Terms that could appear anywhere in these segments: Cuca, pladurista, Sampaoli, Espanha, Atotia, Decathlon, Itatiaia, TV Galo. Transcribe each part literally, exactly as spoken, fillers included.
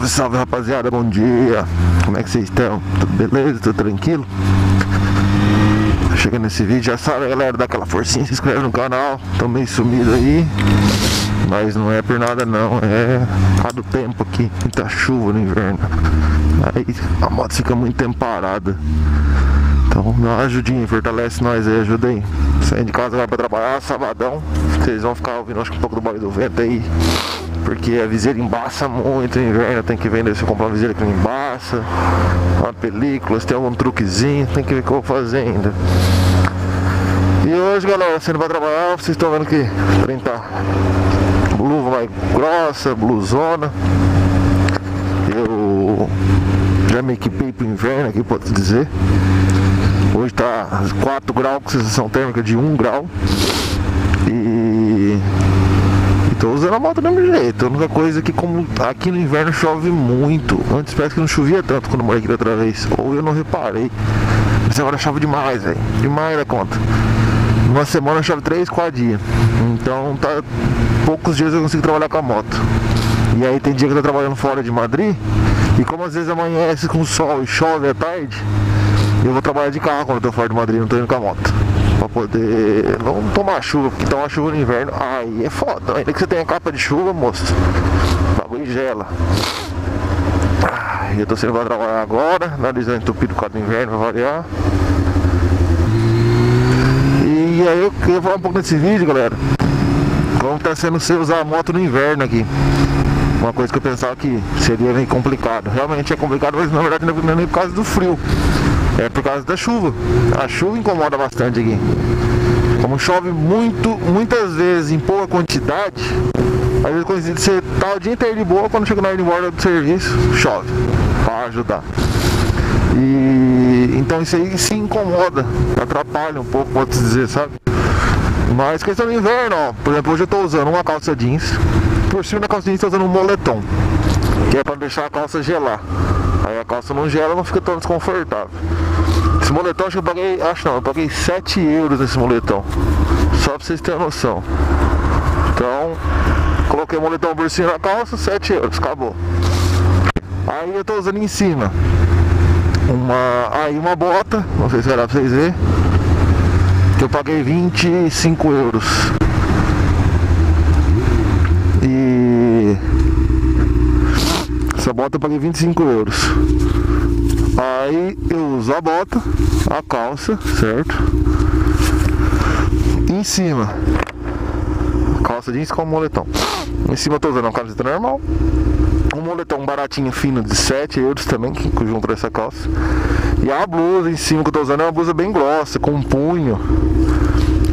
Salve, salve rapaziada, bom dia. Como é que vocês estão? Tudo beleza? Tudo tranquilo? Chegando nesse vídeo, já sabe galera, dá aquela forcinha, se inscreve no canal. Tô meio sumido aí, mas não é por nada não, é há do tempo aqui, muita chuva no inverno. Aí a moto fica muito tempo parada. Então dá uma ajudinha, fortalece nós aí, ajuda aí. Saindo de casa, vai pra trabalhar, sabadão. Vocês vão ficar ouvindo acho que um pouco do barulho do vento aí, porque a viseira embaça muito no inverno. Tem que vender, se eu comprar uma viseira que não embaça, uma película, se tem algum truquezinho, tem que ver o que eu vou fazer ainda. E hoje galera, saindo pra trabalhar, vocês estão vendo que o trem tá luva mais grossa, blusona. Eu já me equipei pro inverno aqui, posso dizer. Hoje tá quatro graus, com sensação térmica de um grau. E... e tô usando a moto do mesmo jeito. A única coisa é que como aqui no inverno chove muito. Antes parece que não chovia tanto quando eu morei aqui da outra vez, ou eu não reparei. Mas agora chove demais, velho. Demais da conta. Numa semana chove três, quatro dias. Então tá... poucos dias eu consigo trabalhar com a moto. E aí tem dia que eu tô trabalhando fora de Madrid, e como às vezes amanhece com sol e chove à tarde, eu vou trabalhar de carro quando eu tô fora de Madrid, não tô indo com a moto, pra poder não tomar chuva, porque tomar chuva no inverno, aí é foda, ainda que você tenha capa de chuva, moço, o bagulho gela. Eu tô saindo pra trabalhar agora, narizão entupido por causa do inverno, vai variar. E aí eu queria falar um pouco nesse vídeo, galera, como tá sendo você usar a moto no inverno aqui. Uma coisa que eu pensava que seria meio complicado, realmente é complicado, mas na verdade não é nem por causa do frio, é por causa da chuva. A chuva incomoda bastante aqui. Como chove muito, muitas vezes em pouca quantidade, às vezes coincide de você tá o dia inteiro de boa, quando chega na hora de embora do serviço, chove para ajudar. E então isso aí se incomoda, atrapalha um pouco, pode se dizer, sabe? Mas questão do inverno, ó, por exemplo, hoje eu tô usando uma calça jeans, por cima da calça jeans tô usando um moletom, que é para deixar a calça gelar. Aí a calça não gela, não fica tão desconfortável. Esse moletom acho que eu paguei, acho não, eu paguei sete euros nesse moletom, só pra vocês terem noção. Então, coloquei o moletom por cima da calça, sete euros, acabou. Aí eu tô usando em cima uma, aí uma bota, não sei se vai dar pra vocês verem, que eu paguei vinte e cinco euros. E... essa bota eu paguei vinte e cinco euros. Aí eu uso a bota, a calça, certo? E em cima, calça jeans com moletom. Em cima eu tô usando uma camiseta normal, um moletom baratinho fino de sete euros também, que junto essa calça. E a blusa em cima que eu tô usando é uma blusa bem grossa, com um punho.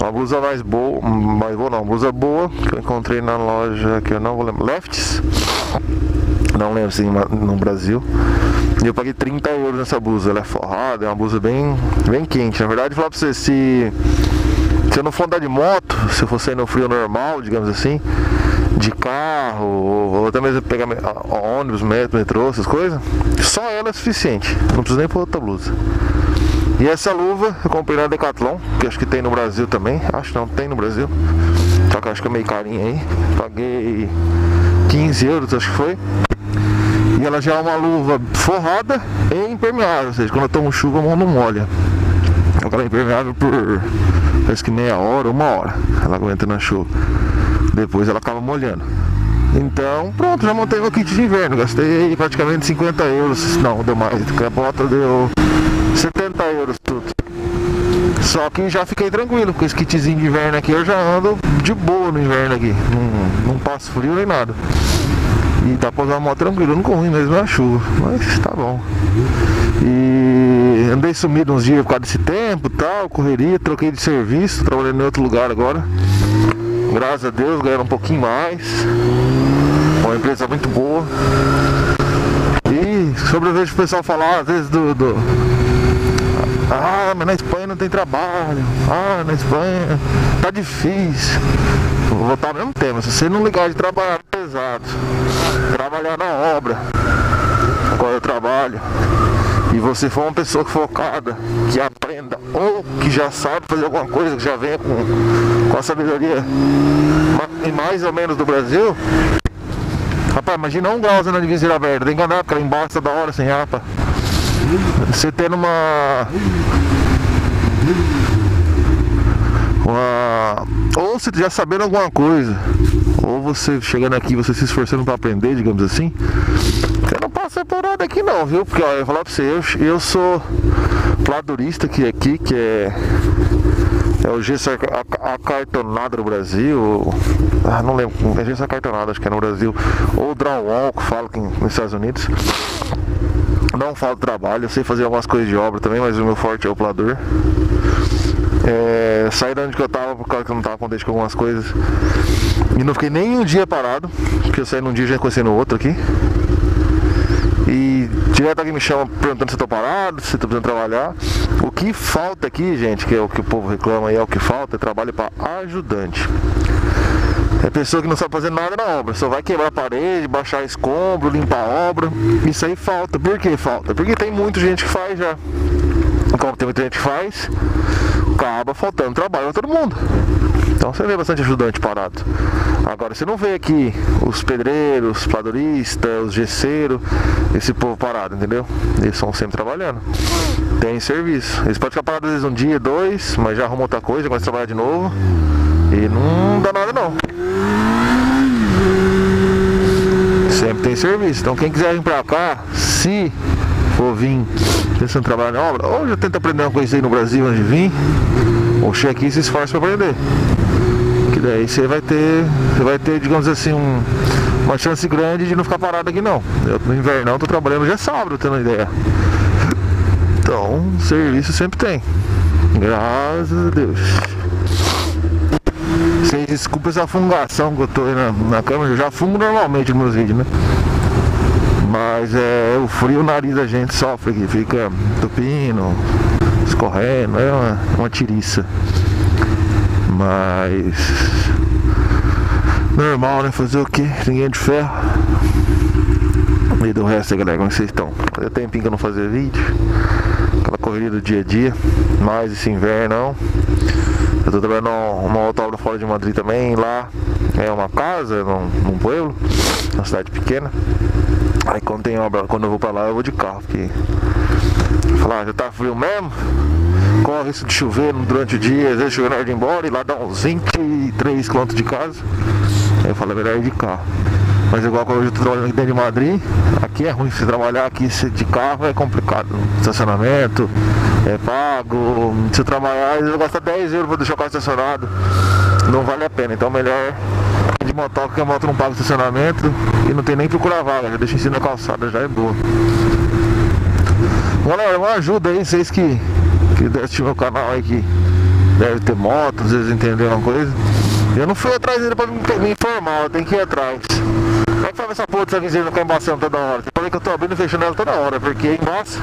Uma blusa mais boa, mais boa não, uma blusa boa, que eu encontrei na loja que eu não vou lembrar, Lefts. Não lembro se no Brasil. E eu paguei trinta euros nessa blusa. Ela é forrada, é uma blusa bem, bem quente. Na verdade, vou falar pra você, se, se eu não for andar de moto, se eu for sair no frio normal, digamos assim, de carro, ou, ou até mesmo pegar ônibus, metro, metrô, essas coisas, só ela é suficiente. Não preciso nem pôr outra blusa. E essa luva eu comprei na Decathlon, que acho que tem no Brasil também. Acho não, tem no Brasil. Só que acho que é meio carinha aí. Paguei quinze euros, acho que foi. E ela já é uma luva forrada e impermeável, ou seja, quando eu tomo chuva a mão não molha. Então ela é impermeável por parece que meia hora, uma hora. Ela aguenta na chuva. Depois ela acaba molhando. Então pronto, já montei meu kit de inverno. Gastei praticamente cinquenta euros. Não, deu mais. A bota deu setenta euros tudo. Só que já fiquei tranquilo com esse kitzinho de inverno aqui. Eu já ando de boa no inverno aqui. Não, não passo frio nem nada. E dá pra usar a moto tranquilo, não corri mesmo na chuva, mas tá bom. E andei sumido uns dias por causa desse tempo, tal, correria, troquei de serviço, trabalhando em outro lugar agora. Graças a Deus, ganhando um pouquinho mais. Uma empresa muito boa. E sobre eu vejo o pessoal falar, às vezes, do... do... ah, mas na Espanha não tem trabalho. Ah, na Espanha tá difícil. Vou voltar ao mesmo tema. Se você não ligar de trabalhar pesado, trabalhar na obra, qual é o trabalho, e você for uma pessoa focada, que aprenda ou que já sabe fazer alguma coisa, que já venha com, com a sabedoria e mais ou menos do Brasil, Rapaz, imagina um grau andando de viseira aberta. Tem que andar porque ela embaça da hora sem rapa. Você tendo uma... uma... ou você já sabendo alguma coisa, ou você chegando aqui, você se esforçando pra aprender, digamos assim. Eu não passo por nada aqui não, viu? Porque, ó, eu vou falar pra você, eu, eu sou pladurista que aqui, que é... é o gesso acartonado no Brasil, ah, não lembro, é gesso acartonado, acho que é no Brasil, ou drywall, que falo que nos Estados Unidos. Não falo trabalho, eu sei fazer algumas coisas de obra também, mas o meu forte é o plador. É, saí de onde que eu tava, por causa que eu não tava contente com algumas coisas. E não fiquei nem um dia parado, porque eu saí num dia e já conheci no outro aqui. E direto alguém me chama perguntando se eu tô parado, se eu tô precisando trabalhar. O que falta aqui, gente, que é o que o povo reclama e é o que falta, é trabalho para ajudante. É pessoa que não sabe fazer nada na obra, só vai quebrar a parede, baixar escombro, limpar a obra. Isso aí falta. Por que falta? Porque tem muita gente que faz já. Como tem muita gente que faz, acaba faltando trabalho pra todo mundo. Então você vê bastante ajudante parado. Agora você não vê aqui os pedreiros, os pladuristas, os gesseiros, esse povo parado, entendeu? Eles estão sempre trabalhando. Tem serviço. Eles podem ficar parados às vezes um dia, dois, mas já arrumam outra coisa, já começam a trabalhar de novo. E não dá nada não. Sempre tem serviço. Então quem quiser vir pra cá, se for vir pensando em trabalhar na obra, ou já tenta aprender uma coisa aí no Brasil antes de vir, ou chega aqui e se esforça pra aprender. Que daí você vai ter, você vai ter, digamos assim, um, uma chance grande de não ficar parado aqui não. Eu no inverno eu tô trabalhando já sábado, tendo uma ideia. Então, serviço sempre tem. Graças a Deus. Vocês desculpem essa fungação que eu tô aí na, na câmera, eu já fungo normalmente nos meus vídeos, né? Mas é o frio, o nariz da gente sofre aqui, fica tupindo, escorrendo, é uma, uma tiriça. Mas normal, né? Fazer o que? Ninguém de ferro. E do resto aí, galera, como vocês estão? Fazia tempinho que eu não fazia vídeo, aquela correria do dia a dia, mas esse inverno. Eu tô trabalhando uma outra obra fora de Madrid também, lá é uma casa, num, num pueblo, uma cidade pequena. Aí quando tem obra, quando eu vou pra lá eu vou de carro, porque falar, ah, já tá frio mesmo, corre isso de chover durante o dia, às vezes chover na hora de ir embora e lá dá uns vinte e três quilômetros de casa. Aí eu falo, é melhor ir de carro. Mas igual quando eu tô trabalhando aqui dentro de Madrid, aqui é ruim, se trabalhar aqui de carro é complicado, estacionamento é pago, se eu trabalhar eu gasto dez euros pra deixar o carro estacionado, não vale a pena, então melhor de motoca, que a moto não paga o estacionamento e não tem nem procurar vaga, já deixa em cima da calçada, já é boa. Galera, uma ajuda aí, vocês que, que devem assistir meu canal aí, que deve ter moto, às vezes entender uma coisa. Eu não fui atrás ainda pra me, me informar, eu tenho que ir atrás. Como é que faz essa porra dessa viseira não ficar embaçando toda hora? Tem que eu tô abrindo e fechando ela toda hora, porque embaça,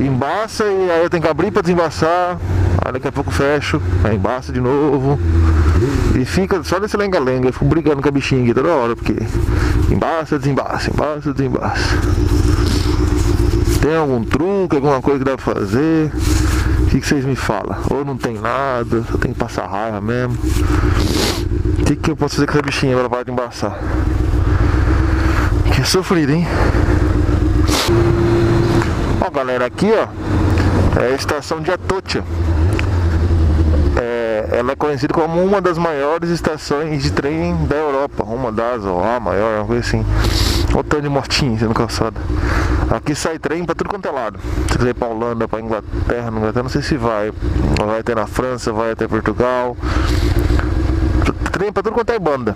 embaça e aí eu tenho que abrir pra desembaçar. Aí daqui a pouco fecho, aí embaça de novo. E fica só nesse lenga-lenga, eu fico brigando com a bichinha aqui toda hora, porque embaça, desembaça, embaça, desembaça. Tem algum truque, alguma coisa que dá pra fazer? O que, que vocês me falam? Ou não tem nada, só tem que passar raiva mesmo. O que, que eu posso fazer com essa bichinha pra ela parar de embaçar? Que é sofrido, hein? Ó, galera, aqui ó, é a estação de Atotia. É, ela é conhecida como uma das maiores estações de trem da Europa. Uma das, ou a maior, uma coisa assim. Olha o tanto de mortinho sendo calçada. Aqui sai trem pra tudo quanto é lado. Se quiser ir pra Holanda, pra Inglaterra, não, não sei se vai. Vai até na França, vai até Portugal. Trem pra tudo quanto é banda.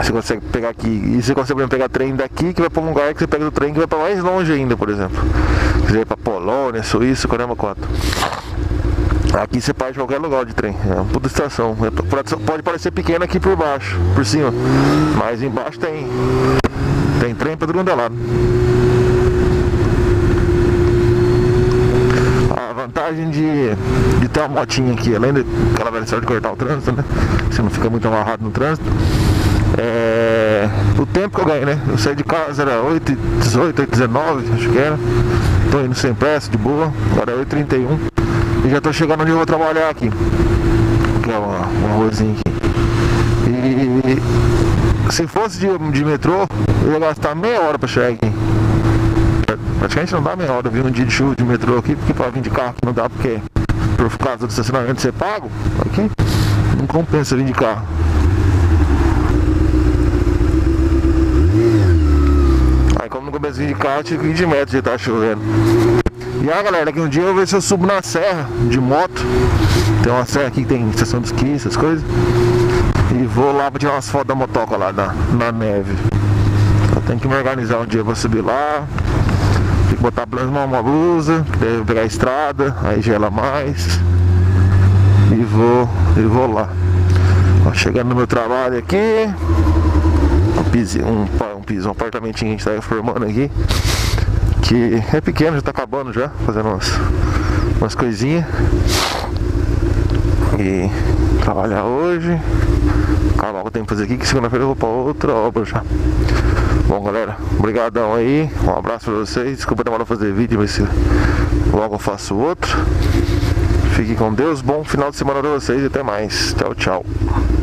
Você consegue pegar aqui. E você consegue pegar trem daqui que vai pra um lugar que você pega do trem que vai pra mais longe ainda, por exemplo. Se quiser ir pra Polônia, Suíça, caramba, quatro. Aqui você parte de qualquer lugar de trem, é uma puta estação. Pode parecer pequena aqui por baixo, por cima, mas embaixo tem tem trem pra todo mundo lado. A vantagem de, de ter uma motinha aqui, além daquela velha história de cortar o trânsito, né? Você não fica muito amarrado no trânsito. É... o tempo que eu ganho, né? Eu saí de casa, era oito e dezoito, oito e dezenove, acho que era. Tô indo sem pressa, de boa, agora é oito e trinta e um. E já tô chegando onde eu vou trabalhar aqui, que é uma, uma ruazinha aqui. E Se fosse de, de metrô, eu ia gastar meia hora pra chegar aqui. Praticamente não dá meia hora. Eu vi um dia de chuva de metrô aqui, porque pra vir de carro não dá, porque por causa do estacionamento ser pago, aqui não compensa vir de carro. Aí como não compensa vir de carro, eu tive que ir de metro, já tá chovendo. E aí galera, daqui um dia eu vou ver se eu subo na serra de moto. Tem uma serra aqui que tem estação de esqui, essas coisas. E vou lá pra tirar umas fotos da motoca lá na, na neve. Eu tenho que me organizar um dia pra subir lá. Tem que botar uma blusa, deve pegar a estrada, aí gela mais. E vou, e vou lá. Ó, chegando no meu trabalho aqui. Um piso, um, um, piso, um apartamentinho que a gente tá reformando aqui. Que é pequeno, já tá acabando já. Fazendo umas, umas coisinhas. E trabalhar hoje. Calma, eu tenho que fazer aqui, que segunda-feira eu vou pra outra obra já. Bom galera, obrigadão aí. Um abraço pra vocês, desculpa demorar pra fazer vídeo, mas logo eu faço outro. Fiquem com Deus, bom final de semana pra vocês e até mais. Tchau, tchau.